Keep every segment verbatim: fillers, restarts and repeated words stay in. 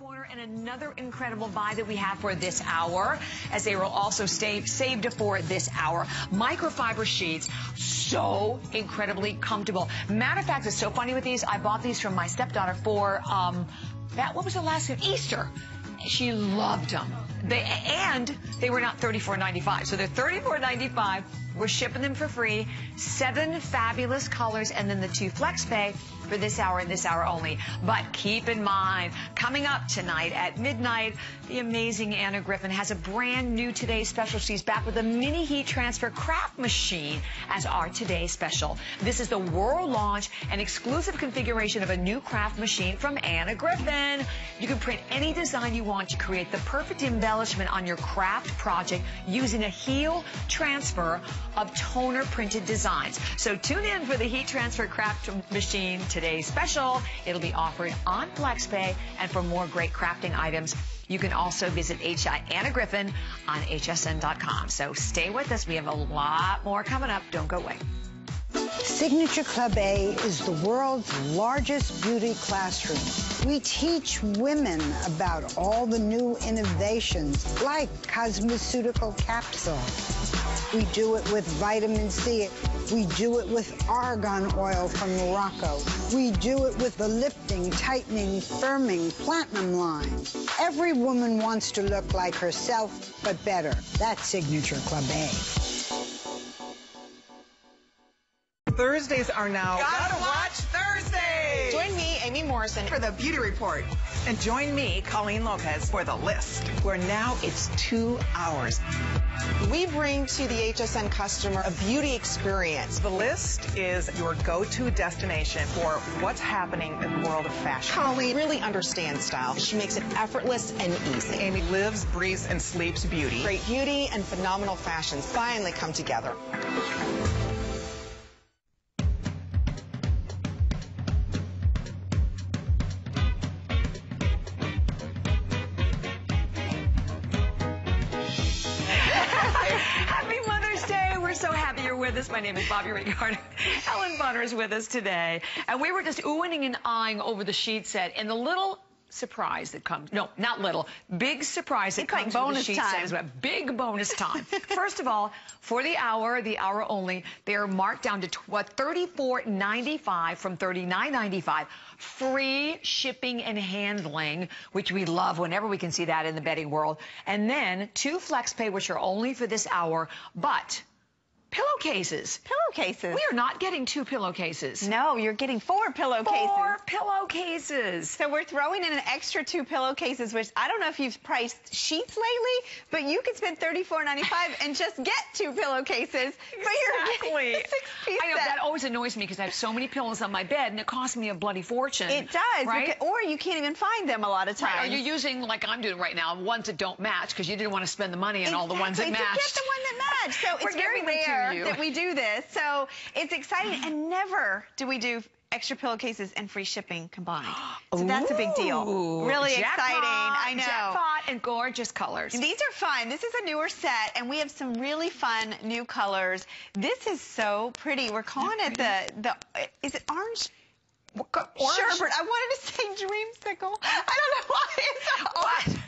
corner, and another incredible buy that we have for this hour, as they were also saved saved for this hour. Microfiber sheets, so incredibly comfortable. Matter of fact, it's so funny with these. I bought these from my stepdaughter for um that what was the last one? Easter. She loved them. They and they were not thirty-four ninety-five. So they're thirty-four ninety-five. We're shipping them for free. Seven fabulous colors, and then the two FlexPay for this hour and this hour only. But keep in mind, coming up tonight at midnight, the amazing Anna Griffin has a brand new Today's Special. She's back with a mini heat transfer craft machine as our Today's Special. This is the world launch and exclusive configuration of a new craft machine from Anna Griffin. You can print any design you want to create the perfect embellishment on your craft project using a heel transfer of toner printed designs. So tune in for the heat transfer craft machine Today's Special. It'll be offered on FlexPay. And for more great crafting items, you can also visit Anna Griffin on H S N dot com. So stay with us. We have a lot more coming up. Don't go away. Signature Club A is the world's largest beauty classroom. We teach women about all the new innovations, like cosmeceutical capsules. We do it with vitamin C. We do it with argan oil from Morocco. We do it with the lifting, tightening, firming, platinum line. Every woman wants to look like herself, but better. That's Signature Club A. Thursdays are now Gotta Watch Thursday. Join me, Amy Morrison, for the Beauty Report. And join me, Colleen Lopez, for The List, where now it's two hours. We bring to the H S N customer a beauty experience. The List is your go-to destination for what's happening in the world of fashion. Colleen really understands style. She makes it effortless and easy. Amy lives, breathes, and sleeps beauty. Great beauty and phenomenal fashion finally come together. My name is Bobby Ricardo. Ellen Bonner is with us today. And we were just oohing and eyeing over the sheet set and the little surprise that comes. No, not little. Big surprise that it's comes like bonus from the sheet time. Set. Big bonus time. First of all, for the hour, the hour only, they're marked down to thirty-four ninety-five from thirty-nine ninety-five. Free shipping and handling, which we love whenever we can see that in the bedding world. And then two FlexPay, which are only for this hour, but pillowcases. Pillowcases. We are not getting two pillowcases. No, you're getting four pillowcases. Four pillowcases. So we're throwing in an extra two pillowcases, which I don't know if you've priced sheets lately, but you could spend thirty-four ninety-five and just get two pillowcases. But exactly. You're getting a six-piece I know, set. That always annoys me because I have so many pillows on my bed and it costs me a bloody fortune. It does. Right? Or you can't even find them a lot of times. Right. Or you're using, like I'm doing right now, ones that don't match because you didn't want to spend the money on exactly. all the ones that match. You get the one that match. So it's very rare that we do this, so it's exciting, and never do we do extra pillowcases and free shipping combined. So that's Ooh, a big deal. Really jackpot, exciting. I know. Jackpot and gorgeous colors. These are fun. This is a newer set, and we have some really fun new colors. This is so pretty. We're calling it the the. Is it orange? Orange? Sherbet. I wanted to say dreamsicle. I don't know why. It's orange. What?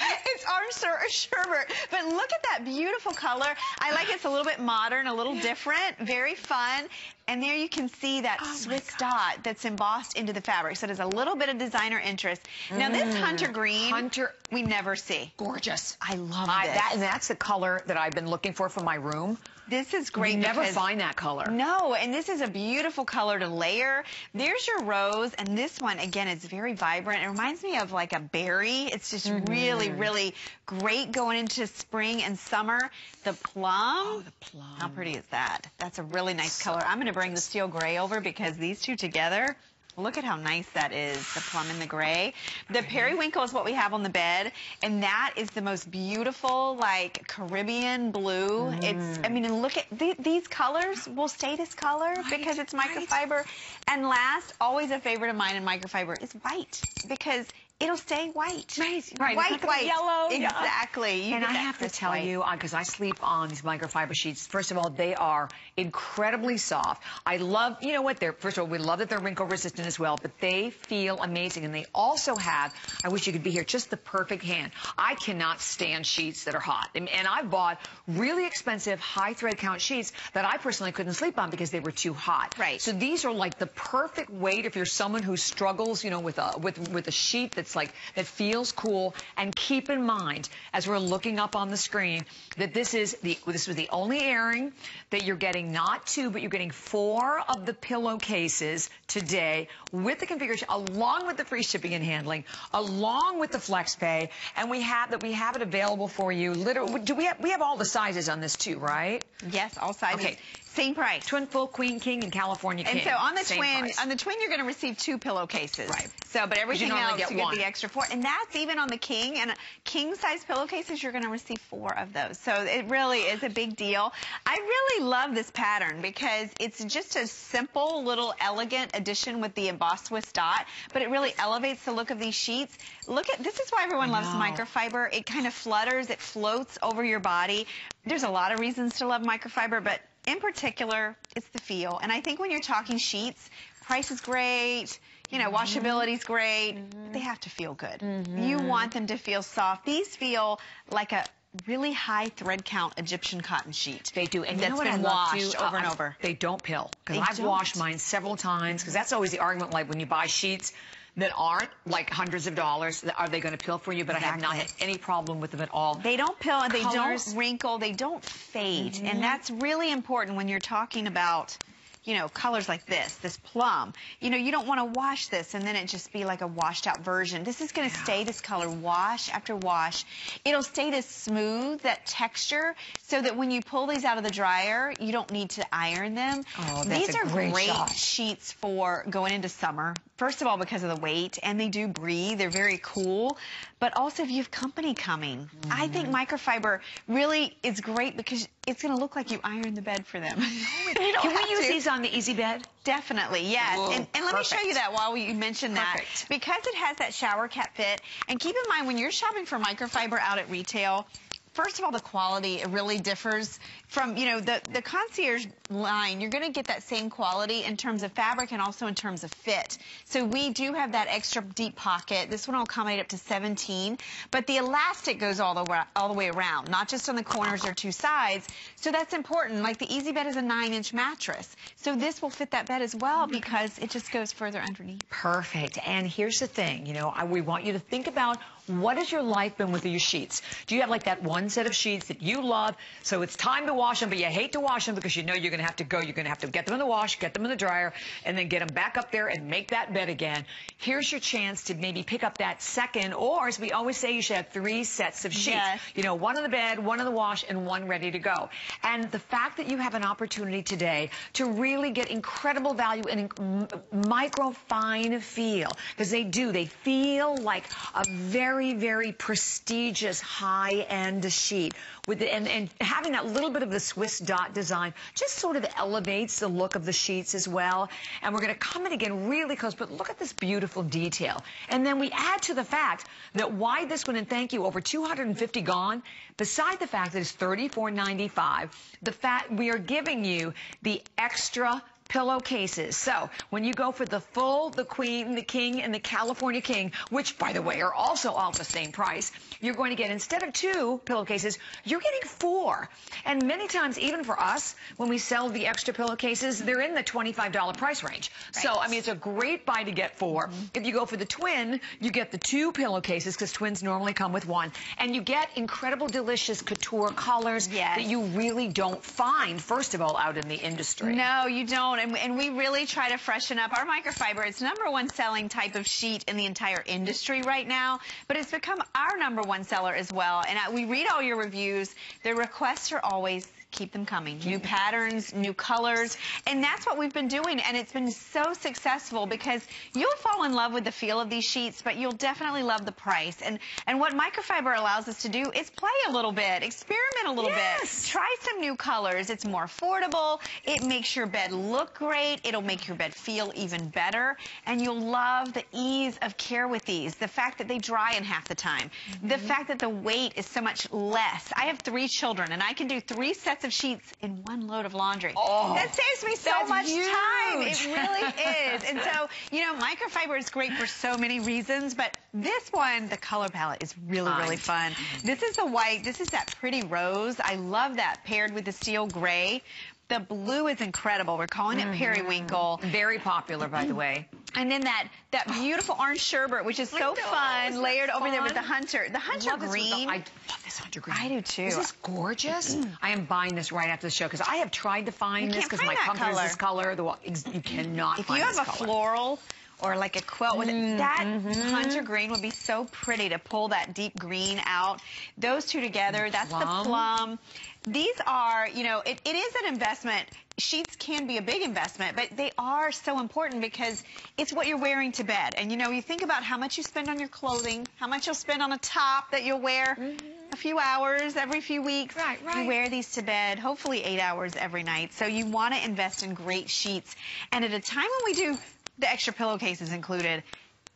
It's orange or sherbet, but look at that beautiful color. I like it. It's a little bit modern, a little different, very fun. And there you can see that oh Swiss Dot that's embossed into the fabric. So there's a little bit of designer interest. Now mm. this hunter green, hunter we never see. Gorgeous. I love I, this. That, and that's the color that I've been looking for for my room. This is great. You never find that color. No, and this is a beautiful color to layer. There's your rose, and this one, again, is very vibrant. It reminds me of like a berry. It's just mm-hmm. really, really great going into spring and summer. The plum. Oh, the plum. How pretty is that? That's a really nice so color. I'm going to bring the steel gray over because these two together, look at how nice that is, the plum and the gray. The periwinkle is what we have on the bed, and that is the most beautiful, like, Caribbean blue. Mm. It's, I mean, look at, th these colors will stay this color right, because it's microfiber. Right. And last, always a favorite of mine in microfiber is white because it'll stay white. Right, right. White, white. Yellow. Exactly. Yeah. You and I have to tell white. you, because I sleep on these microfiber sheets. First of all, they are incredibly soft. I love, you know what, they're, first of all, we love that they're wrinkle resistant as well, but they feel amazing. And they also have, I wish you could be here, just the perfect hand. I cannot stand sheets that are hot. And, and I've bought really expensive high thread count sheets that I personally couldn't sleep on because they were too hot. Right. So these are like the perfect weight if you're someone who struggles, you know, with a, with, with a sheet that's like, that feels cool. And keep in mind, as we're looking up on the screen, that this is the, this was the only airing that you're getting, not two, but you're getting four of the pillowcases today with the configuration, along with the free shipping and handling, along with the FlexPay, and we have that we have it available for you. Literally, do we have, we have all the sizes on this too, right? Yes, all sizes. Okay. Same price. Twin, full, queen, king, and California king. And so on the Same twin, price. on the twin, you're going to receive two pillowcases. Right. So, but everything you else, get you one. get the extra four. And that's even on the king. And king-size pillowcases, you're going to receive four of those. So it really is a big deal. I really love this pattern because it's just a simple, little, elegant addition with the embossed Swiss dot. But it really elevates the look of these sheets. Look at, this is why everyone loves microfiber. It kind of flutters. It floats over your body. There's a lot of reasons to love microfiber, but in particular, it's the feel. And I think when you're talking sheets, price is great, you know, mm-hmm. washability's great, mm-hmm. but they have to feel good. Mm-hmm. You want them to feel soft. These feel like a really high thread count Egyptian cotton sheet. They do, and that's, you know, been washed over uh, and over. They don't pill, because I've don't. washed mine several times, because that's always the argument, like when you buy sheets that aren't like hundreds of dollars, are they going to pill for you? But exactly. I have not had any problem with them at all. They don't pill, and they Colors. don't wrinkle, they don't fade. Mm-hmm. And that's really important when you're talking about, you know, colors like this, this plum. You know, you don't want to wash this and then it just be like a washed out version. This is going to yeah. stay this color wash after wash. It'll stay this smooth, that texture, so that when you pull these out of the dryer, you don't need to iron them. Oh, that's these a are great, great sheets for going into summer. First of all, because of the weight, and they do breathe, they're very cool. But also if you have company coming, mm. I think microfiber really is great because it's gonna look like you ironed the bed for them. you don't Can we use to. these on the easy bed? Definitely, yes. Ooh, and and let perfect. me show you that while you mention that. Perfect. Because it has that shower cap fit, and keep in mind when you're shopping for microfiber out at retail, first of all, the quality, it really differs from, you know, the, the Concierge line. You're going to get that same quality in terms of fabric and also in terms of fit. So we do have that extra deep pocket. This one will accommodate up to seventeen, but the elastic goes all the, all the way around, not just on the corners or two sides. So that's important. Like the Easy Bed is a nine inch mattress. So this will fit that bed as well because it just goes further underneath. Perfect. And here's the thing, you know, I, we want you to think about, what has your life been with your sheets? Do you have like that one set of sheets that you love, so it's time to wash them, but you hate to wash them because you know you're going to have to go, you're going to have to get them in the wash, get them in the dryer, and then get them back up there and make that bed again. Here's your chance to maybe pick up that second, or as we always say, you should have three sets of sheets. Yes. You know, one in the bed, one in the wash, and one ready to go. And the fact that you have an opportunity today to really get incredible value and micro fine feel, because they do, they feel like a very Very, very prestigious high-end sheet with the, and, and having that little bit of the Swiss dot design just sort of elevates the look of the sheets as well. And we're going to come in again really close, but look at this beautiful detail. And then we add to the fact that why this one, and thank you, over two hundred fifty gone, beside the fact that it's thirty-four ninety-five, the fact we are giving you the extra pillowcases. So when you go for the full, the queen, the king, and the California king, which by the way are also all the same price, you're going to get, instead of two pillowcases, you're getting four. And many times, even for us, when we sell the extra pillowcases, they're in the twenty-five dollar price range. Right. So I mean, it's a great buy to get four. Mm-hmm. If you go for the twin, you get the two pillowcases because twins normally come with one, and you get incredible, delicious couture colors yes. that you really don't find, first of all, out in the industry. No, you don't. And, and we really try to freshen up our microfiber. It's number one selling type of sheet in the entire industry right now, but it's become our number one seller as well. And I, we read all your reviews. The requests are always keep them coming. New patterns, new colors, and that's what we've been doing, and it's been so successful because you'll fall in love with the feel of these sheets, but you'll definitely love the price. And and what microfiber allows us to do is play a little bit, experiment a little yes. bit, try some new colors. It's more affordable, it makes your bed look great, it'll make your bed feel even better, and you'll love the ease of care with these. The fact that they dry in half the time, mm-hmm. the fact that the weight is so much less. I have three children, and I can do three sets of sheets in one load of laundry. Oh, that saves me so much huge. time. It really is. And so, you know, microfiber is great for so many reasons, but this one, the color palette is really, really fun. This is the white. This is that pretty rose. I love that paired with the steel gray. The blue is incredible. We're calling it periwinkle. Very popular, by the way. And then that that beautiful orange sherbet, which is so fun, layered over there with the hunter. The hunter green. I love this hunter green. I do too. This is gorgeous. I am buying this right after the show because I have tried to find this because my company is this color. You cannot find this color. If you have a floral or like a quilt with it. That mm-hmm. hunter green would be so pretty to pull that deep green out. Those two together, that's the plum. These are, you know, it, it is an investment. Sheets can be a big investment, but they are so important because it's what you're wearing to bed. And, you know, you think about how much you spend on your clothing, how much you'll spend on a top that you'll wear mm-hmm. a few hours every few weeks. Right, right. You wear these to bed, hopefully eight hours every night. So you want to invest in great sheets. And at a time when we do the extra pillowcases included,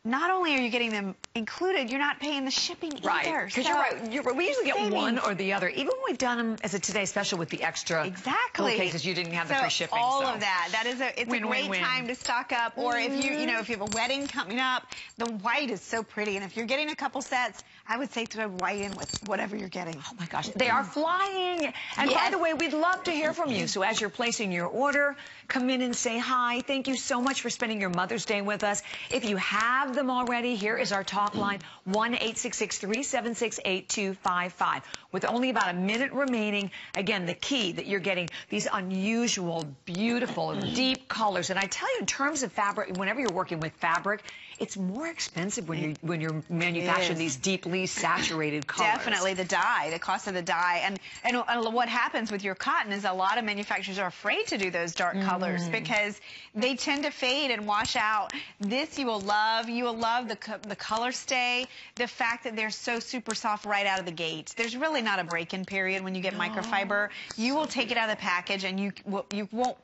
not only are you getting them included, you're not paying the shipping right. either. Because so you're right. You're, we usually get savings. one or the other. Even when we've done them as a Today Special with the extra exactly. pillowcases, you didn't have so the free shipping. all so. of that. That is a, it's win, a great win, win. time to stock up. Or mm-hmm. if you, you know, if you have a wedding coming up, the white is so pretty. And if you're getting a couple sets, I would say throw white in with whatever you're getting. Oh my gosh, they are flying. And yes. by the way, we'd love to hear from you. So as you're placing your order, come in and say hi. Thank you so much for spending your Mother's Day with us. If you have them already, here is our talk line, one eight six six, three seven six, eight two five five. With only about a minute remaining, again, the key that you're getting these unusual, beautiful, deep colors. And I tell you, in terms of fabric, whenever you're working with fabric, it's more expensive when you when you're manufacturing these deeply saturated colors. Definitely the dye, the cost of the dye, and, and and what happens with your cotton is a lot of manufacturers are afraid to do those dark mm. colors because they tend to fade and wash out. This you will love. You will love the co the color stay, the fact that they're so super soft right out of the gate. There's really not a break-in period when you get no. microfiber. You will take it out of the package and you you won't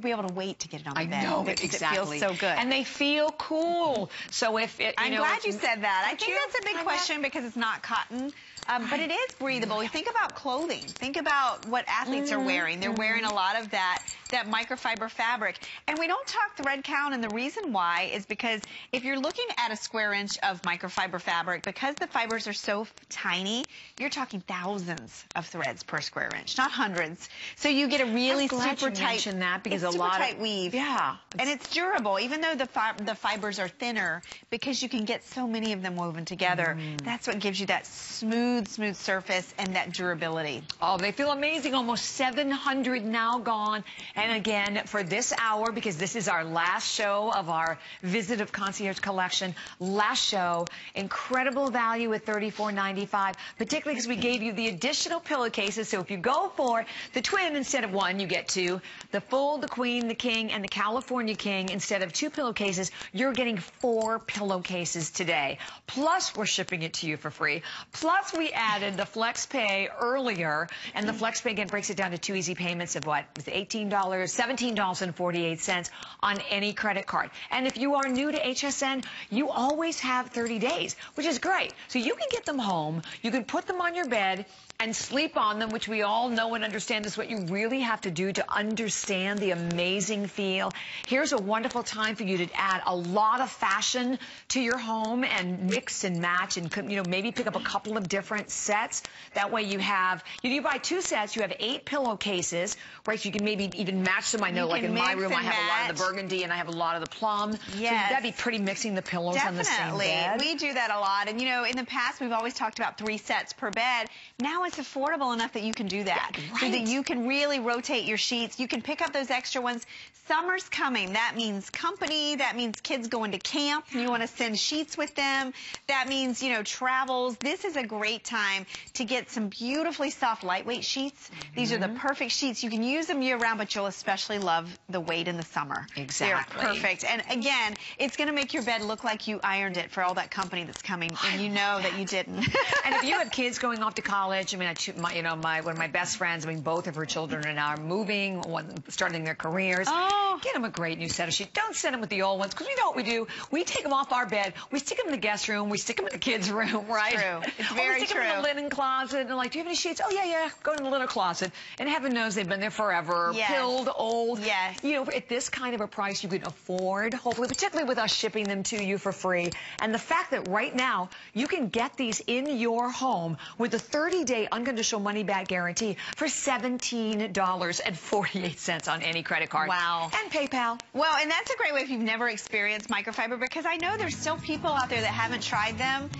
be able to wait to get it on the I bed. I know, it, exactly. It feels so good. And they feel cool. So if it, you I'm know, glad you said that. I think you? that's a big I question have... because it's not cotton, um, but it is breathable. Think about clothing. Think about what athletes mm-hmm. are wearing. They're mm-hmm. wearing a lot of that, that microfiber fabric. And we don't talk thread count, and the reason why is because if you're looking at a square inch of microfiber fabric, because the fibers are so tiny, you're talking thousands of threads per square inch, not hundreds. So you get a really I'm glad super you tight mentioned that because it's a lot tight of, weave. Yeah. It's, and it's durable, even though the, fi the fibers are thinner, because you can get so many of them woven together. Mm. That's what gives you that smooth, smooth surface and that durability. Oh, they feel amazing. Almost seven hundred now gone. And again, for this hour, because this is our last show of our visit of Concierge Collection, last show, incredible value at thirty-four ninety-five, particularly because we gave you the additional pillowcases. So if you go for the twin instead of one, you get two. The full, the queen, the king, and the California king, instead of two pillowcases, you're getting four pillowcases today. Plus, we're shipping it to you for free. Plus, we added the FlexPay earlier, and the FlexPay, again, breaks it down to two easy payments of what? It's eighteen dollars. seventeen dollars and forty-eight cents on any credit card. And if you are new to H S N, you always have thirty days, which is great. So you can get them home, you can put them on your bed and sleep on them, which we all know and understand is what you really have to do to understand the amazing feel. Here's a wonderful time for you to add a lot of fashion to your home and mix and match and, you know, maybe pick up a couple of different sets. That way you have, you, know, you buy two sets, you have eight pillowcases, right? So you can maybe even match them. I know, like in my room, I have match. a lot of the burgundy and I have a lot of the plum. Yes. So that'd be pretty, mixing the pillows Definitely. on the same bed. We do that a lot. And, you know, in the past, we've always talked about three sets per bed. Now it's affordable enough that you can do that. Yeah, right. So that you can really rotate your sheets. You can pick up those those extra ones. Summer's coming. That means company. That means kids going to camp. You want to send sheets with them. That means, you know, travels. This is a great time to get some beautifully soft, lightweight sheets. Mm-hmm. These are the perfect sheets. You can use them year-round, but you'll especially love the weight in the summer. Exactly. They're perfect. And again, it's going to make your bed look like you ironed it for all that company that's coming, and you know that you didn't. And if you have kids going off to college, I mean, I, my, you know, my one of my best friends, I mean, both of her children are now moving, one, starting their careers. Oh. Get them a great new set of sheets. Don't send them with the old ones, because we know what we do. We take them off our bed. We stick them in the guest room. We stick them in the kids' room, right? True. It's very or we stick true. Them in the linen closet, and like, do you have any sheets? Oh, yeah, yeah. Go in the linen closet. And heaven knows they've been there forever. Yes. Pilled, old. Yes. You know, at this kind of a price you can afford, hopefully, particularly with us shipping them to you for free. And the fact that right now you can get these in your home with a thirty day unconditional money-back guarantee for seventeen dollars and forty-eight cents on any credit card. Wow. And PayPal. Well, and that's a great way if you've never experienced microfiber, because I know there's still people out there that haven't tried them.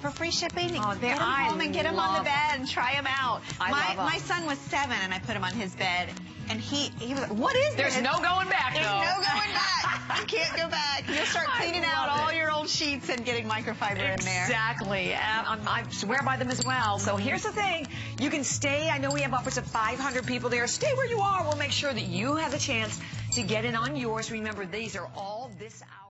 For free shipping, oh, get them I home and get them on the bed and try them out. I my, love my son was seven, and I put him on his bed, and he he was like, "What is There's this? There's no going back. There's though. no going back. You can't go back. You'll start cleaning out it. all your old sheets and getting microfiber exactly. in there." Exactly. Um, I swear by them as well. So here's the thing: you can stay. I know we have upwards of five hundred people there. Stay where you are. We'll make sure that you have a chance to get in on yours. Remember, these are all this hour.